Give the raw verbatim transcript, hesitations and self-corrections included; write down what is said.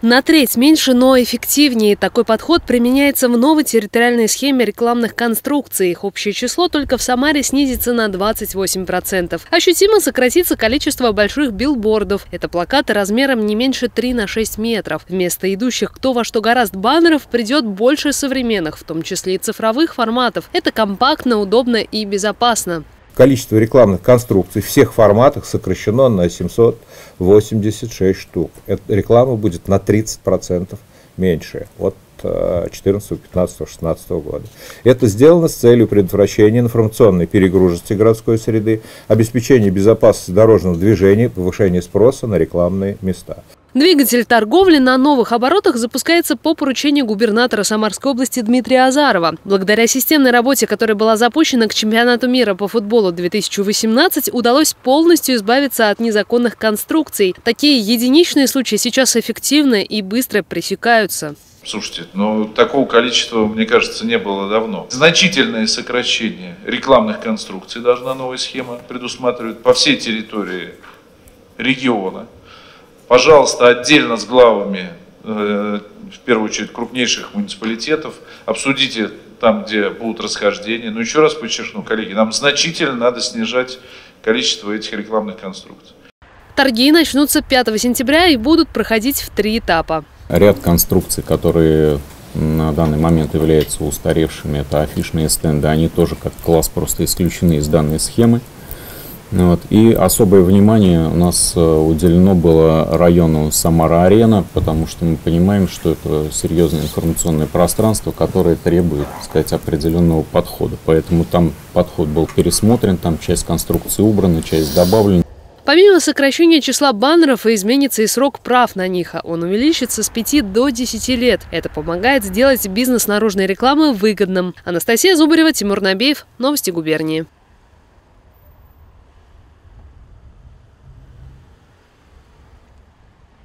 На треть меньше, но эффективнее. Такой подход применяется в новой территориальной схеме рекламных конструкций. Их общее число только в Самаре снизится на двадцать восемь процентов. Ощутимо сократится количество больших билбордов. Это плакаты размером не меньше три на шесть метров. Вместо идущих кто во что горазд баннеров придет больше современных, в том числе и цифровых форматов. Это компактно, удобно и безопасно. Количество рекламных конструкций всех форматах сокращено на семьсот восемьдесят шесть штук. Эта реклама будет на тридцать процентов меньше от две тысячи четырнадцатого, пятнадцатого, шестнадцатого года. Это сделано с целью предотвращения информационной перегруженности городской среды, обеспечения безопасности дорожного движения, повышения спроса на рекламные места. Двигатель торговли на новых оборотах запускается по поручению губернатора Самарской области Дмитрия Азарова. Благодаря системной работе, которая была запущена к чемпионату мира по футболу две тысячи восемнадцать, удалось полностью избавиться от незаконных конструкций. Такие единичные случаи сейчас эффективно и быстро пресекаются. Слушайте, ну такого количества, мне кажется, не было давно. Значительное сокращение рекламных конструкций должна новая схема предусматривать по всей территории региона. Пожалуйста, отдельно с главами, в первую очередь, крупнейших муниципалитетов, обсудите там, где будут расхождения. Но еще раз подчеркну, коллеги, нам значительно надо снижать количество этих рекламных конструкций. Торги начнутся пятого сентября и будут проходить в три этапа. Ряд конструкций, которые на данный момент являются устаревшими, это афишные стенды, они тоже как класс просто исключены из данной схемы. Вот. И особое внимание у нас уделено было району Самара-Арена, потому что мы понимаем, что это серьезное информационное пространство, которое требует, так сказать, определенного подхода. Поэтому там подход был пересмотрен, там часть конструкции убрана, часть добавлена. Помимо сокращения числа баннеров, изменится и срок прав на них. Он увеличится с пяти до десяти лет. Это помогает сделать бизнес наружной рекламы выгодным. Анастасия Зубарева, Тимур Набеев, новости губернии.